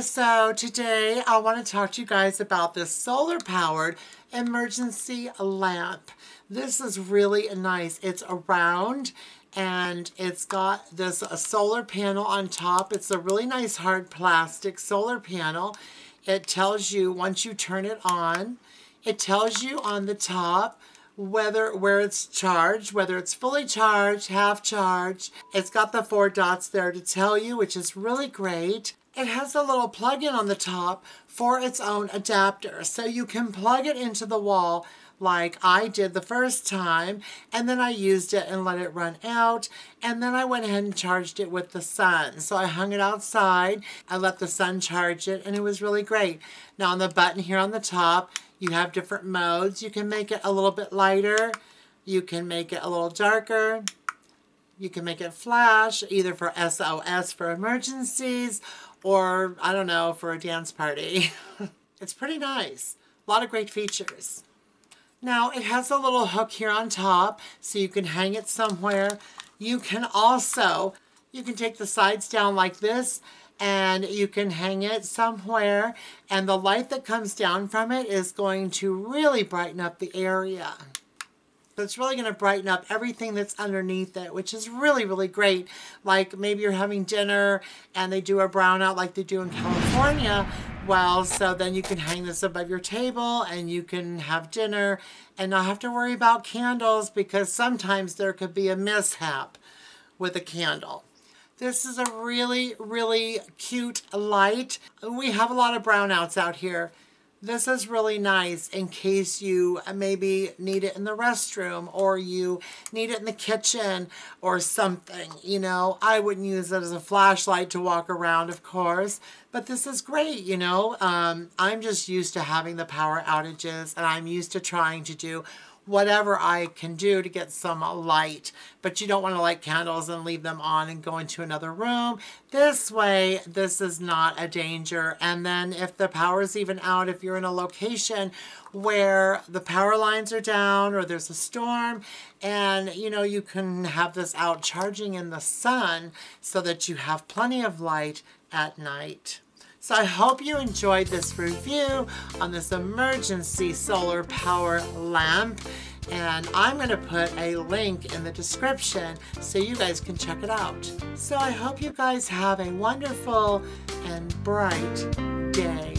So today I want to talk to you guys about this solar-powered emergency lamp. This is really nice. It's round and it's got this solar panel on top. It's a really nice hard plastic solar panel. It tells you once you turn it on, it tells you on the top where it's charged, whether it's fully charged, half charged. It's got the four dots there to tell you, which is really great. It has a little plug-in on the top for its own adapter, so you can plug it into the wall like I did the first time, and then I used it and let it run out, and then I went ahead and charged it with the sun. So I hung it outside, I let the sun charge it, and it was really great. Now on the button here on the top, you have different modes. You can make it a little bit lighter, you can make it a little darker, you can make it flash, either for SOS for emergencies, or, I don't know, for a dance party. It's pretty nice. A lot of great features. Now, it has a little hook here on top, so you can hang it somewhere. You can also, you can take the sides down like this, and you can hang it somewhere, and the light that comes down from it is going to really brighten up the area. So it's really going to brighten up everything that's underneath it, which is really, really great. Like maybe you're having dinner and they do a brownout like they do in California. Well, so then you can hang this above your table and you can have dinner and not have to worry about candles, because sometimes there could be a mishap with a candle. This is a really, really cute light. We have a lot of brownouts out here. This is really nice in case you maybe need it in the restroom, or you need it in the kitchen or something. You know, I wouldn't use it as a flashlight to walk around, of course, but this is great, you know. I'm just used to having the power outages, and I'm used to trying to do whatever I can do to get some light. But you don't want to light candles and leave them on and go into another room. This way, this is not a danger. And then if the power is even out, if you're in a location where the power lines are down or there's a storm, and you know, you can have this out charging in the sun so that you have plenty of light at night. So I hope you enjoyed this review on this emergency solar power lamp, and I'm going to put a link in the description so you guys can check it out. So I hope you guys have a wonderful and bright day.